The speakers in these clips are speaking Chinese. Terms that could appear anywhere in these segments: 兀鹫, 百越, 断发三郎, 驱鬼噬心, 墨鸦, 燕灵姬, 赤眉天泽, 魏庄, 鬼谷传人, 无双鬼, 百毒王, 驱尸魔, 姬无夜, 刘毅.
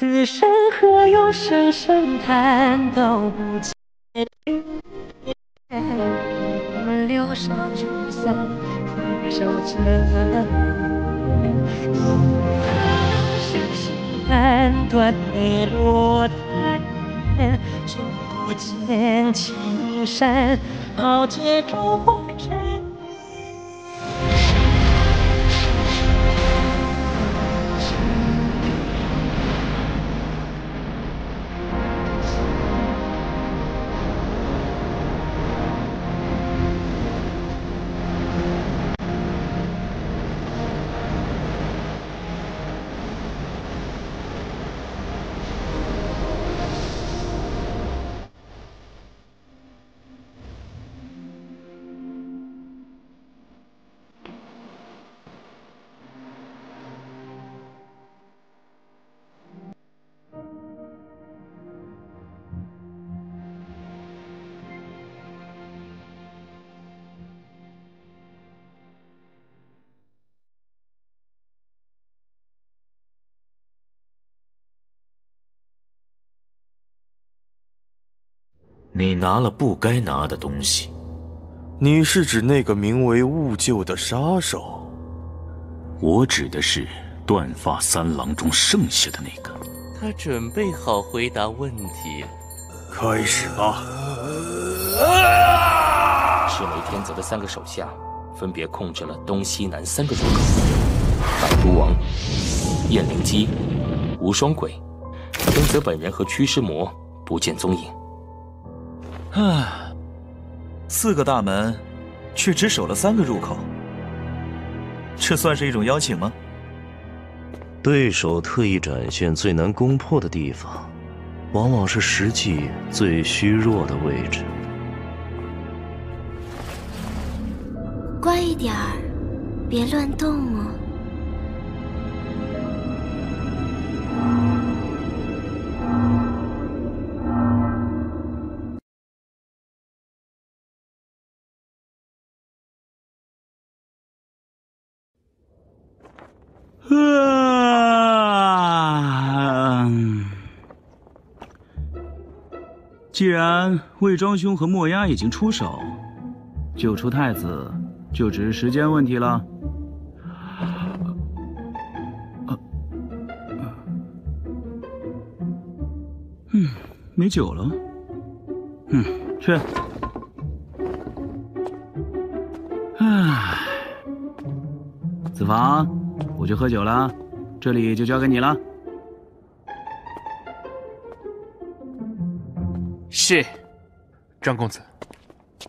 此生何用声声叹，都不见。我们流沙聚散，回首着。 判断的落单，数不尽青山，豪杰铸红尘。你拿了不该拿的东西。你是指那个名为兀鹫的杀手？我指的是断发三郎中剩下的那个。他准备好回答问题了。开始吧。赤眉天泽的三个手下分别控制了东西南三个入口：百毒王、燕灵姬、无双鬼。天泽本人和驱尸魔不见踪影。 唉，四个大门，却只守了三个入口，这算是一种邀请吗？对手特意展现最难攻破的地方，往往是实际最虚弱的位置。乖一点儿，别乱动哦。 既然魏庄兄和墨鸦已经出手，救出太子就只是时间问题了。嗯，没酒了。嗯，去。唉，子房，我去喝酒了。 这里就交给你了。是，张公子，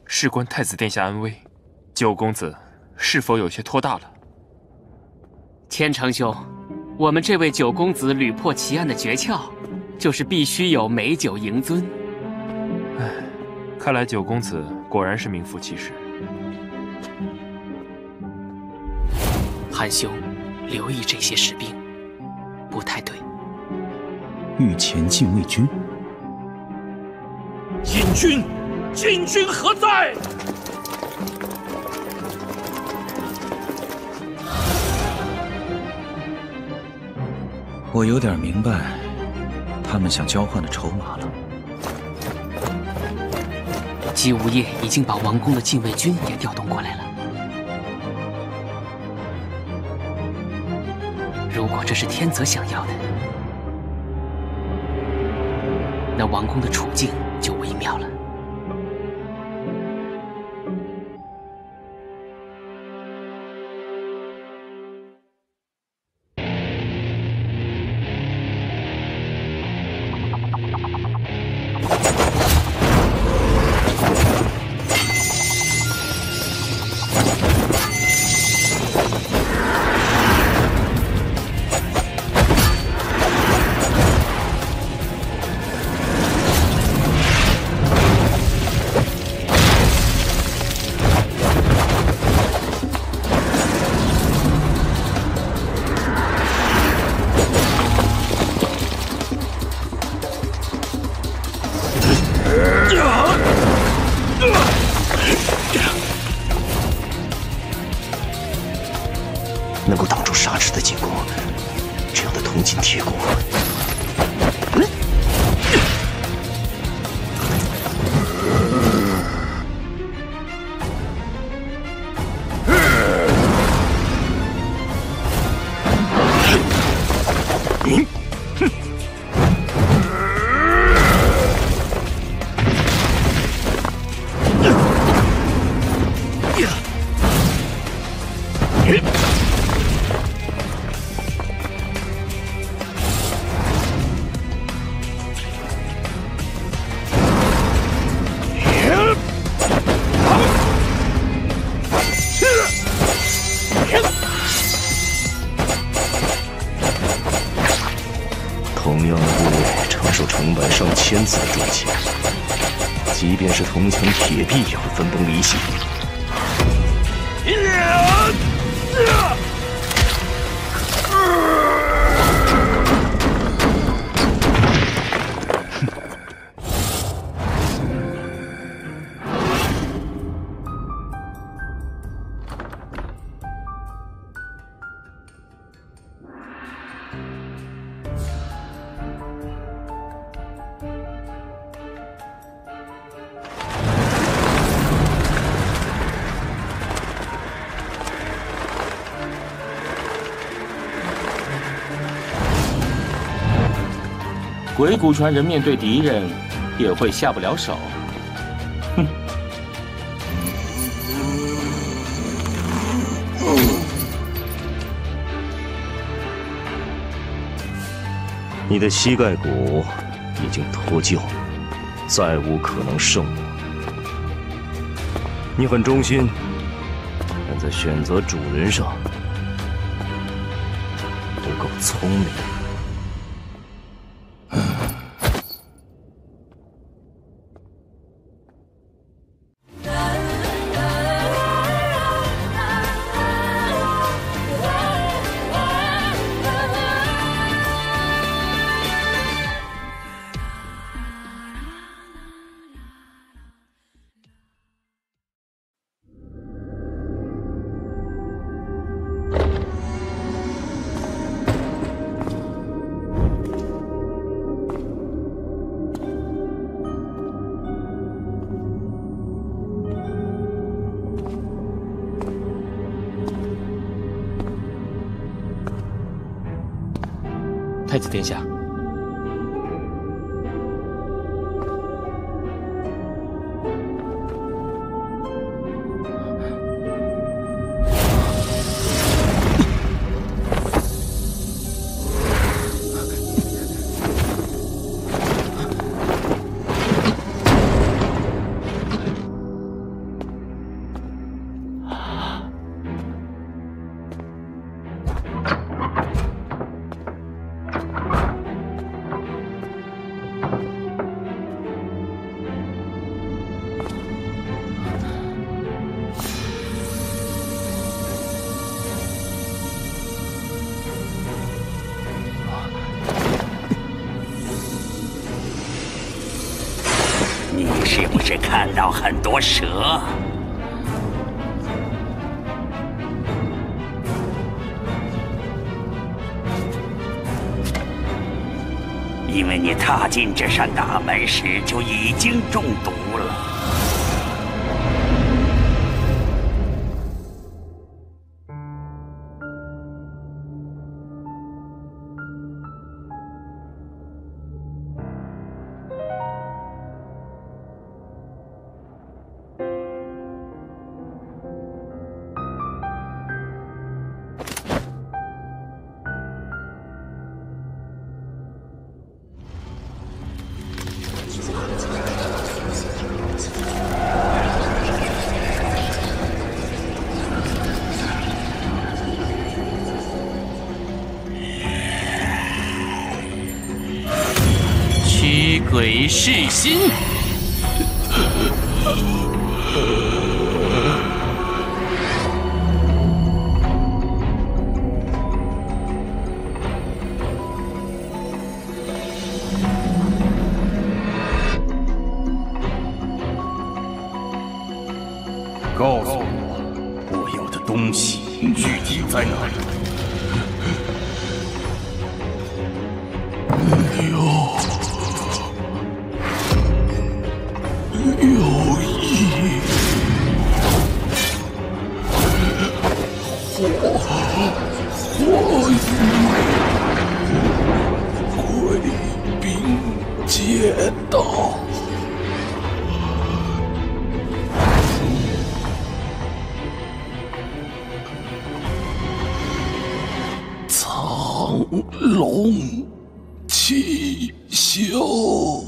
事关太子殿下安危，九公子是否有些拖大了？千长兄，我们这位九公子屡破奇案的诀窍，就是必须有美酒迎尊。唉，看来九公子果然是名副其实。韩兄，留意这些士兵。 不太对。御前禁卫军，禁军何在？我有点明白，他们想交换的筹码了。姬无夜已经把王宫的禁卫军也调动过来了。 如果这是天泽想要的，那王宫的处境就微妙了。能够挡住沙池的进攻，这样的铜镜铁骨滚！哼！同样的部位承受成百上千次的撞击，即便是铜墙铁壁也会分崩离析。 鬼谷传人面对敌人也会下不了手，哼！你的膝盖骨已经脱臼，再无可能胜我。你很忠心，但在选择主人上不够聪明。 太子殿下，是不是看到很多蛇？因为你踏进这扇大门时就已经中毒了。驱鬼噬心。 告诉我，我要的东西具体在哪里？有意，火。龙气修。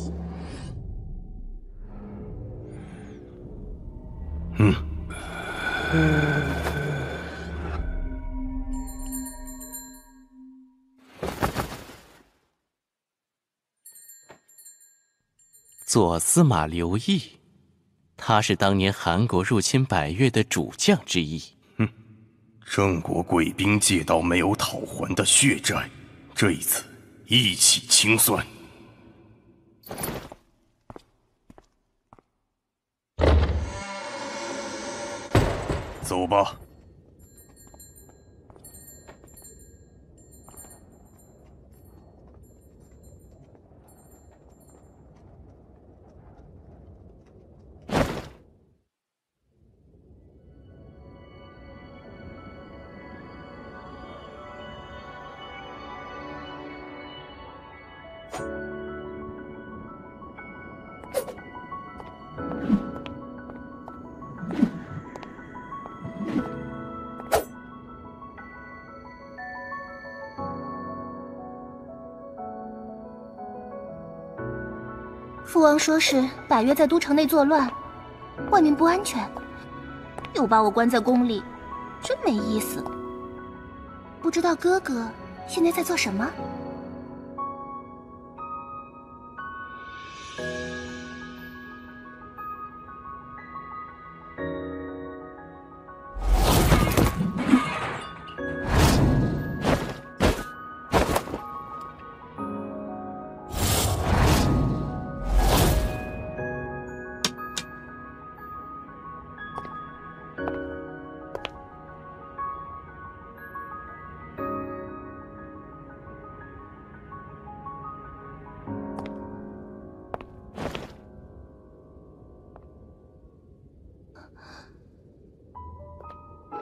左司马刘毅，他是当年韩国入侵百越的主将之一。哼，郑国贵兵借到没有讨还的血债，这一次一起清算。 走吧。父王说是百越在都城内作乱，外面不安全，又把我关在宫里，真没意思。不知道哥哥现在在做什么？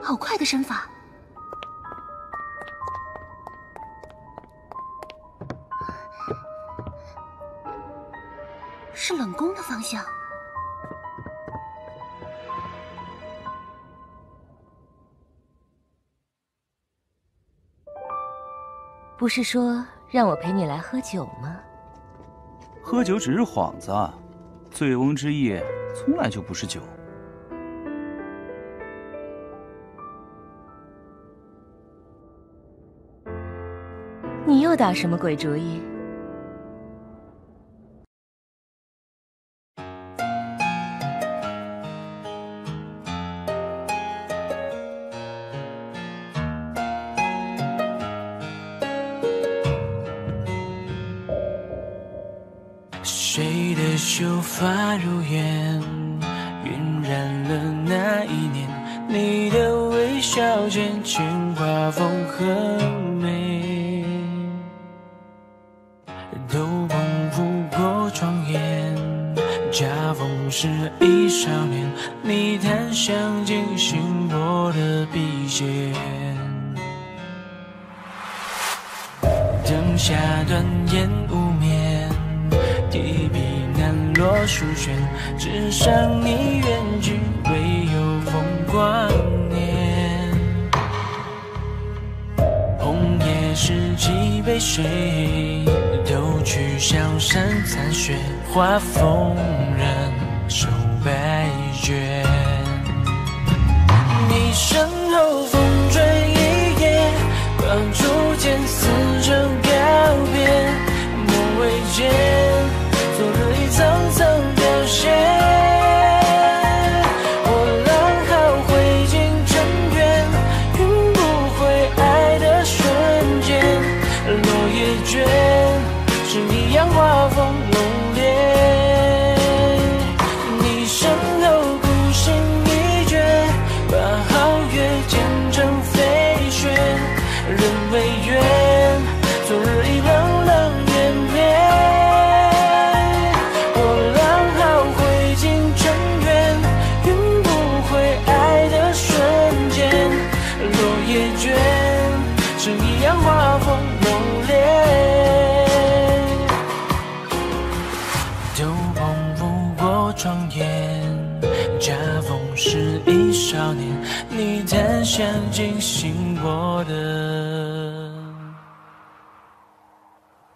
好快的身法！是冷宫的方向。不是说让我陪你来喝酒吗？喝酒只是幌子，醉翁之意从来就不是酒。 你又打什么鬼主意？谁的秀发如烟，晕染了那一年，你的微笑间牵挂风和。 是一少年，你弹响进心窝的笔尖。灯下断烟无眠，提笔难落书卷，纸上你远去，唯有风光年。红叶时期被谁都去消散残雪，画风染。 手百卷，你身后风转一夜，光烛间四周告别，莫为间做了一层层凋谢。我浪好灰烬成缘，云不回爱的瞬间，落叶卷是一样画风浓烈。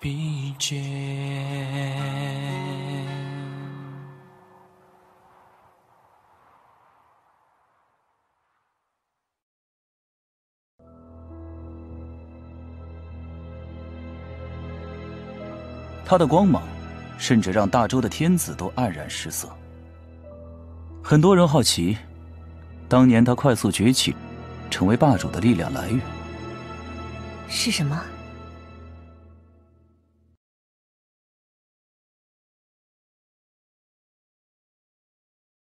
比肩。它的光芒，甚至让大周的天子都黯然失色。很多人好奇，当年它快速崛起，成为霸主的力量来源是什么？